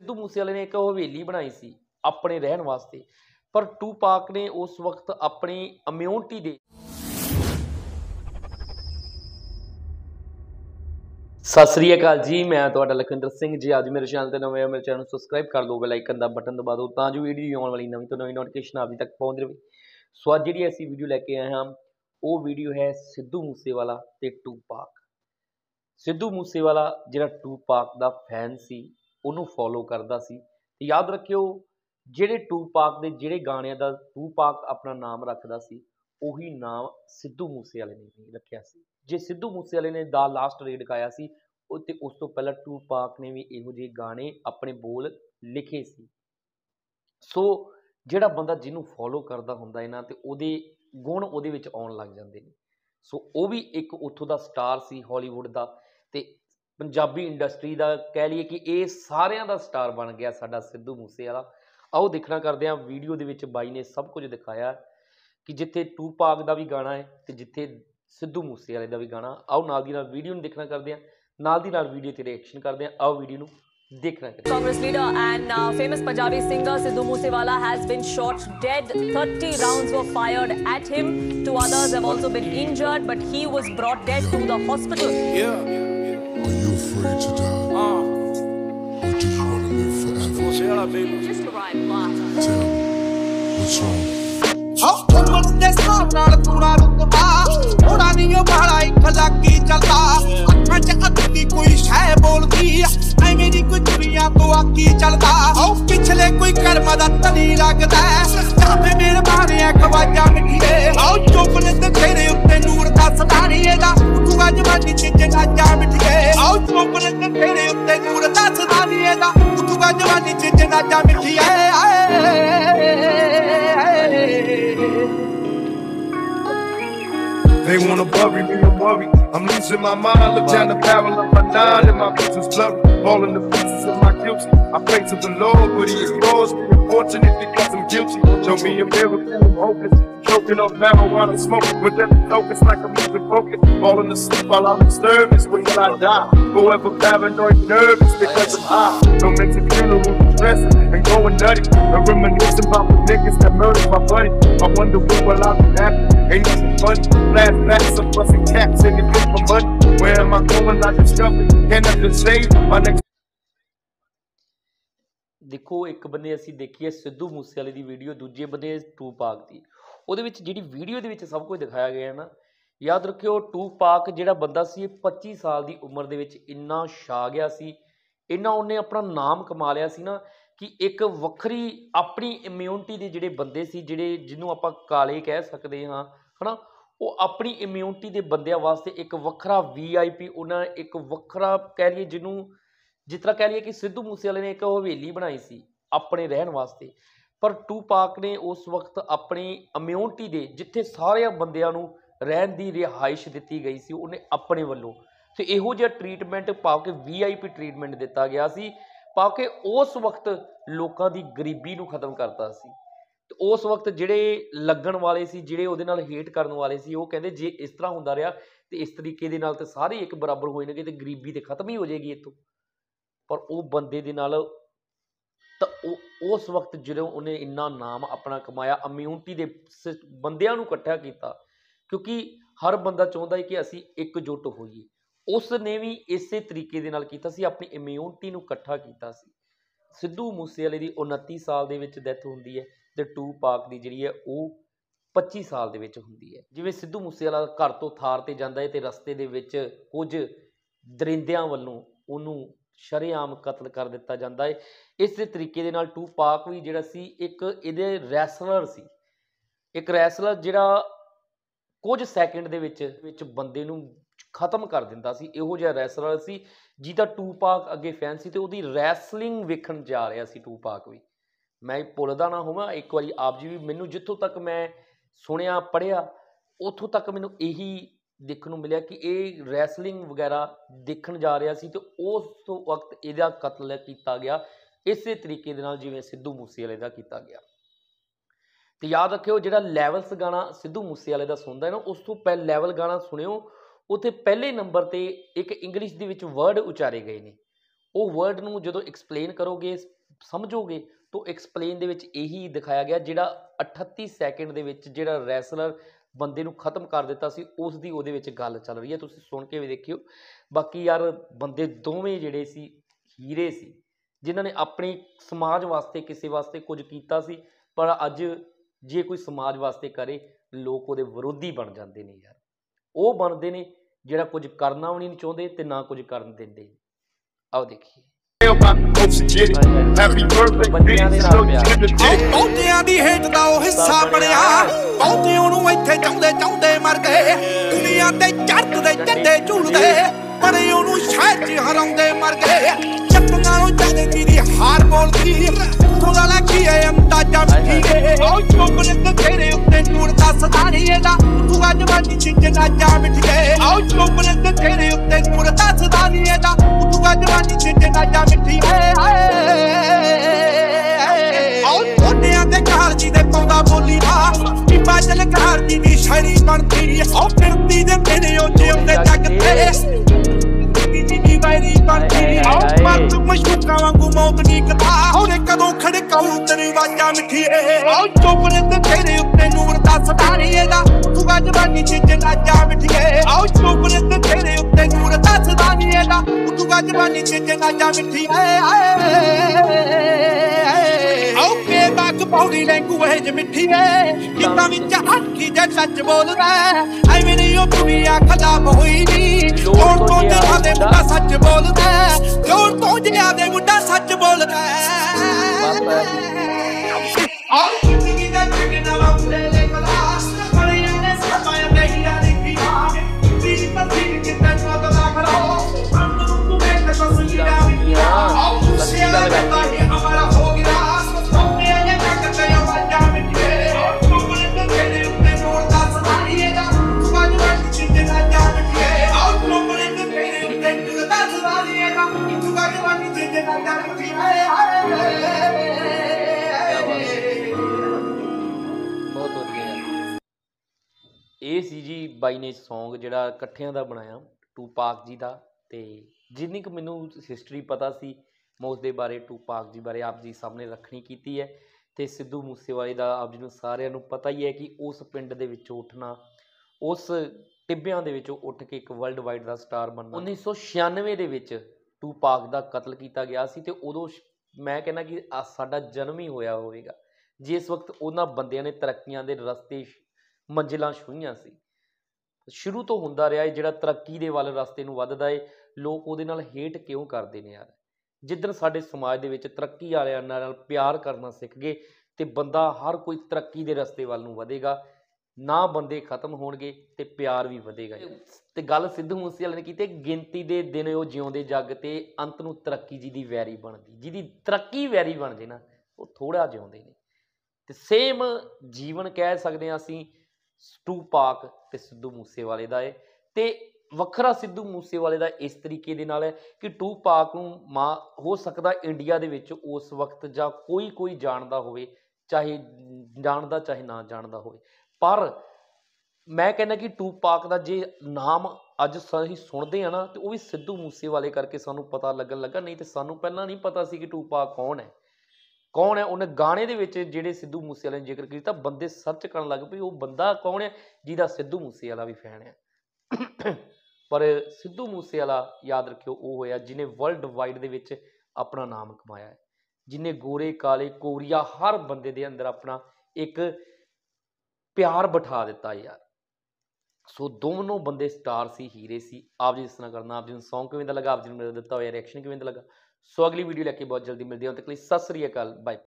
सिद्धू मूसेवाले ने एक हवेली बनाई सी अपने रहन वास्ते, पर 2Pac ने उस वक्त अपनी इम्यूनिटी दे। सत श्री अकाल जी, मैं तुहाडा लखविंदर सिंह जी। आज मेरे चैनल ते नवे हो, मेरे चैनल सब्सक्राइब कर लो, बेल आइकन दा बटन दबा दो तां जो वीडियो आने वाली नवी तो नवी नोटिफिकेशन आप जी तक पहुंच रहे। सो आज जी असीं वीडियो लैके आए हां, वो वीडियो है सिद्धू मूसेवाला ते 2Pac। सिद्धू मूसेवाला जिहड़ा 2Pac दा फैन सी, उन्होंने फॉलो करता सी। याद रखियो जेडे 2Pac दे जेडे गाणियां दा 2Pac अपना नाम रखदा सी, उही नाम सिद्धू मूसेवाले ने रखिया सी। जे सिद्धू मूसेवाले ने द लास्ट रेड गाया सी, ते उस तो पहला 2Pac ने भी इहो जे गाने अपने बोल लिखे सी। सो जेड़ा बंदा जिन्हों फॉलो करता हुंदा इना ते उहदे गुण उहदे विच आउण लग जांदे ने। सो वो भी एक उत्थों दा स्टार सी, हॉलीवुड दा ते पंजाबी इंडस्ट्री का कह लीए कि ये सारिया का स्टार बन गया साडा सिद्धू मूसेवाला। आओ देखना करते हैं वीडियो दे विच बाई ने सब कुछ दिखाया कि जिथे 2Pac का भी गाना है तो जिथे सिद्धू मूसेवाले का भी गाना। आओ नाल दी नाल वीडियो देखना करते हैं, नाल दी नाल वीडियो ते रिएक्शन करते हैं। आओ वीडियो नूं Congress leader and famous Punjabi singer Sidhu Moosewala has been shot dead. 30 rounds were fired at him. Two others have also been injured, but he was brought dead to the hospital. Are you afraid to die? Or do you want to live forever? Moosewala just arrived last. Tell me, what's wrong? How come on this road, not a pura rukba? Hona niya bhala ik lagki chalta. Achha jagati koi shay boldi. मेरी कुछ भी आपको की चलता पिछले कोई कर्म दत्ता नहीं लगता चाहे मेरे बारे खवाजा मिली आओ चुप लेते तेरे उत्ते नूर का सदारी दा तू आज वाली छिंज ना जा मिट गए आओ चुप लेते तेरे उत्ते नूर का सदारी दा तू आज वाली छिंज ना जा मिट गए They wanna bury me and worry I'm losing my mind, look down the barrel of my nine And my vision's blurry, all in the pieces of my guilty I pray to the Lord, but he ignores me Unfortunate because I'm guilty Show me a miracle, I'm hopeless Choking on marijuana, smoking With every focus like I'm losing focus Falling to sleep while I'm disturbed is when I die Forever paranoid, nervous because I'm high Don't make the funeral stressing and going nutty And reminiscing about the niggas that murdered my buddy I wonder when will I be happy Ain't nothing funny, last nights I'm busting caps and it took my money Where am I going, I just shuffle, can't I just save my next देखो एक बंदे असीं देखिए सिद्धू मूसेवाले दी video, दूजे बंदे 2Pac दी। उहदे विच जिहड़ी video दे विच सब कुछ दिखाया गया है ना, याद रखियो 2Pac जिहड़ा बंदा सी 25 साल दी उम्र दे विच इन्ना छा गया सी, इन्ना उहने अपना नाम कमा लिया सी ना कि एक वक्री अपनी इम्यूनिटी दे जिहड़े बंदे सी जिहड़े जिन्हों आपां काले कह सकदे हां है ना, वो अपनी इम्यूनिटी के बंद वास्ते एक वखरा VIP उन्हें एक वखरा कह लीए जिन्हों जिस तरह कह लीए कि सिद्धू मूसेवाले ने एक हवेली बनाई सी अपने रहन वास्ते, पर 2Pac ने उस वक्त अपनी इम्यूनिटी दे जिथे सारे बंदियां नूं रहन दी रिहाइश दिती गई सी उन्हें अपने वलों तो इहो जिहा ट्रीटमेंट पा के VIP ट्रीटमेंट दिता गया सी पा के उस वक्त लोगों की गरीबी नूं खत्म करता सी। उस वक्त जिहड़े लगन वाले सी जिहड़े उहदे नाल हेट करन वाले सी वो कहंदे जे इस तरह हुंदा रहा तो इस तरीके दे नाल ते सारे एक बराबर होएंगे ते गरीबी ते खत्म ही हो जाएगी इतों, पर वो बंदे दे नाल तो उस वक्त जिहड़े उन्हें इन्ना नाम अपना कमाया इम्यूनिटी दे बंदियां नूं इकट्ठा कीता क्योंकि हर बंदा चाहुंदा है कि असीं इकजुट होईए, उसने भी इसे तरीके दे नाल कीता सी अपनी इम्यूनिटी नूं इकट्ठा कीता सी। सिद्धू मूसेवाले दी 29 साल दे विच डेथ हुंदी है ते 2Pac की जिहड़ी है वो 25 साल दे विच हुंदी है। जिवें सिद्धू मूसेवाला घर तो थार ते जांदा है ते रस्ते दे विच कुछ दरिंदियां वल्लों उहनूं शरेआम कत्ल कर दिता जांदा है। इस तरीके दे नाल 2Pac भी जिहड़ा सी एक इहदे रैसलर सी, एक रैसलर जिहड़ा कुछ सैकंड दे विच बंदे नूं खत्म कर दिंदा सी, इहो जिहा रैसलर सी जिहदा 2Pac अगे फैन सी ते उहदी रैसलिंग वेखण जा रहा सी 2Pac भी। मैं भुलदा ना होवां एक वारी आप जी भी मैनूं जिथों तक मैं सुनिया पढ़िया उथों तक मैनूं यही देखने मिलिया कि ये रैसलिंग वगैरह देखण जा रहा सी ते उस वक्त इहदा कत्ल कीता गया इसे तरीके दे नाल जिवें सिद्धू मूसेवाले दा कीता गया। तो याद रखियो जिहड़ा लैवल्स गाना सिद्धू मूसेवाले दा सुनदा है ना उस तों पहले लैवल गाना सुनियो, उत्थे पहले नंबर ते एक इंग्लिश दे विच वर्ड उचारे गए ने ਉਹ वर्ड ਨੂੰ ਜਦੋਂ एक्सप्लेन करोगे समझोगे तो एक्सप्लेन ਦੇ ਵਿੱਚ ਇਹੀ ਦਿਖਾਇਆ ਗਿਆ ਜਿਹੜਾ 38 ਸੈਕਿੰਡ ਦੇ ਵਿੱਚ ਜਿਹੜਾ ਰੈਸਲਰ बंदे नूं खत्म कर दिता सी उस दी ओहदे विच गल चल रही है। तुसीं सुन के भी देखियो। बाकी यार बंदे दोवें जिहड़े सी हीरे सी जिन्हां ने अपने समाज वास्ते किसी वास्ते कुछ कीता सी पर अज जे कोई समाज वास्ते करे लोग उहदे विरोधी बन जाते हैं। यार वो बनते ने जिहड़ा कुछ करना भी नहीं चाहते ते ना कुछ करन दिंदे। आओ देखिए पौड़ी लैंगुएज मिठी है किता विच आखी जे सच बोलदा ऐवें नहीं ओ दुनिया खलाब होई नी जोर तो जिहा दे मुंडा सच बोलदा जोर तो जिहा दे मुंडा सच बोलदा आ जिंदगी दा जगना वाले लेकदा बड़ियां ने सपाया देहिया दी पीना ती पत्ती किता चोदा लागरो अंदर तू मैं कसो सुईरा बिया औ से लगा के हमारा हो गया। ਇਹ ਸੀ ਜੀ ਬਾਈ ਨੇ ਸੌਂਗ ਜਿਹੜਾ ਇਕੱਠਿਆਂ ਦਾ ਬਣਾਇਆ 2Pac ਜੀ ਦਾ ਤੇ ਜਿੰਨੀ ਕੁ ਮੈਨੂੰ ਹਿਸਟਰੀ ਪਤਾ ਸੀ ਮੈਂ ਉਸ ਦੇ ਬਾਰੇ 2Pac ਜੀ ਬਾਰੇ ਆਪ ਜੀ ਸਾਹਮਣੇ ਰੱਖਣੀ ਕੀਤੀ ਹੈ ਤੇ ਸਿੱਧੂ ਮੂਸੇਵਾਲੇ ਦਾ ਆਪ ਜੀ ਨੂੰ ਸਾਰਿਆਂ ਨੂੰ ਪਤਾ ਹੀ ਹੈ ਕਿ ਉਸ ਪਿੰਡ ਦੇ ਵਿੱਚੋਂ ਉੱਠਣਾ ਉਸ ਟਿੱਬਿਆਂ ਦੇ ਵਿੱਚੋਂ ਉੱਠ ਕੇ ਇੱਕ ਵਰਲਡ ਵਾਈਡ ਦਾ ਸਟਾਰ ਬਣਨਾ 1996 ਦੇ ਵਿੱਚ 2Pac ਦਾ ਕਤਲ ਕੀਤਾ ਗਿਆ ਸੀ ਤੇ ਉਦੋਂ ਮੈਂ ਕਹਿੰਦਾ ਕਿ ਸਾਡਾ ਜਨਮ ਹੀ ਹੋਇਆ ਹੋਵੇਗਾ ਜਿਸ ਵਕਤ ਉਹਨਾਂ ਬੰਦਿਆਂ ਨੇ ਤਰੱਕੀਆਂ ਦੇ ਰਸਤੇ ਮੰਜ਼ਿਲਾਂ ਛੂਹੀਆਂ ਸੀ। ਸ਼ੁਰੂ ਤੋਂ ਹੁੰਦਾ ਰਿਹਾ ਹੈ ਜਿਹੜਾ ਤਰੱਕੀ ਦੇ ਵੱਲ ਰਸਤੇ ਨੂੰ ਵੱਧਦਾ ਹੈ ਲੋਕ ਉਹਦੇ ਨਾਲ ਹੇਟ ਕਿਉਂ ਕਰਦੇ ਨੇ। ਯਾਰ ਜਿੱਦਣ ਸਾਡੇ ਸਮਾਜ ਦੇ ਵਿੱਚ ਤਰੱਕੀ ਵਾਲਿਆਂ ਨਾਲ ਪਿਆਰ ਕਰਨਾ ਸਿੱਖ ਗਏ ਤੇ ਬੰਦਾ ਹਰ ਕੋਈ ਤਰੱਕੀ ਦੇ ਰਸਤੇ ਵੱਲ ਨੂੰ ਵਧੇਗਾ ਨਾ ਬੰਦੇ ਖਤਮ ਹੋਣਗੇ ਤੇ ਪਿਆਰ ਵੀ ਵਧੇਗਾ। ਤੇ ਗੱਲ ਸਿੱਧੂ ਮੂਸੇਵਾਲੇ ਨੇ ਕੀਤੀ ਗਿਣਤੀ ਦੇ ਦਿਨ ਉਹ ਜਿਉਂਦੇ ਜੱਗ ਤੇ ਅੰਤ ਨੂੰ ਤਰੱਕੀ ਜੀ ਦੀ ਵੈਰੀ ਬਣਦੀ ਜਿਹਦੀ ਤਰੱਕੀ ਵੈਰੀ ਬਣ ਜੇ ਨਾ ਉਹ ਥੋੜਾ ਜਿਉਂਦੇ ਨੇ ਤੇ ਸੇਮ ਜੀਵਨ ਕਹਿ ਸਕਦੇ ਹਾਂ ਅਸੀਂ 2Pac ਤੇ ਸਿੱਧੂ ਮੂਸੇਵਾਲੇ ਦਾ ਹੈ ਤੇ ਵੱਖਰਾ ਸਿੱਧੂ ਮੂਸੇਵਾਲੇ ਦਾ ਇਸ ਤਰੀਕੇ ਦੇ ਨਾਲ ਹੈ ਕਿ 2Pac ਨੂੰ ਮਾਂ ਹੋ ਸਕਦਾ ਇੰਡੀਆ ਦੇ ਵਿੱਚ ਉਸ ਵਕਤ ਜਾਂ ਕੋਈ ਜਾਣਦਾ ਹੋਵੇ ਚਾਹੇ ਜਾਣਦਾ ਚਾਹੇ ਨਾ ਜਾਣਦਾ ਹੋਵੇ पर मैं कहना कि 2Pac का जे नाम अज असीं सुनते हैं ना तो वह भी सिद्धू मूसेवाले करके सानू पता लगन लगा नहीं तो सानू पहला नहीं पता सी कि 2Pac कौन है उन्हें गाने दे विच जिहड़े सिद्धू मूसेवाले ने जिक्र कीता बंदे सर्च करन लग पए वो बंदा कौन है जिहदा सिद्धू मूसेवाला भी फैन है पर सिद्धू मूसेवाला याद रखियो वो होया जिन्हें वर्ल्ड वाइड दे विच अपना नाम कमाया है जिन्हें गोरे काले कोरिया हर बंदे दे अंदर अपना एक प्यार बिठा दिता यार। सो दोनों बंदे स्टार सी हीरे सी। आप जी इस तरह करना आप जी ने सॉन्ग किवें दा लगा आप जी ने मेरा दिता होया रिएक्शन किवें दा लगा। सो अगली वीडियो लैके बहुत जल्दी मिलदे हां तक सत श्री अकाल बाय।